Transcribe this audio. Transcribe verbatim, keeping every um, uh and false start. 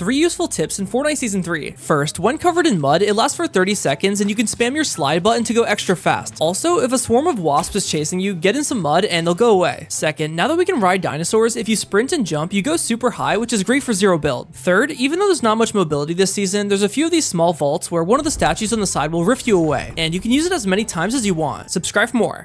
Three useful tips in Fortnite Season three. First, when covered in mud, it lasts for thirty seconds and you can spam your slide button to go extra fast. Also, if a swarm of wasps is chasing you, get in some mud and they'll go away. Second, now that we can ride dinosaurs, if you sprint and jump, you go super high, which is great for zero build. Third, even though there's not much mobility this season, there's a few of these small vaults where one of the statues on the side will rift you away, and you can use it as many times as you want. Subscribe for more.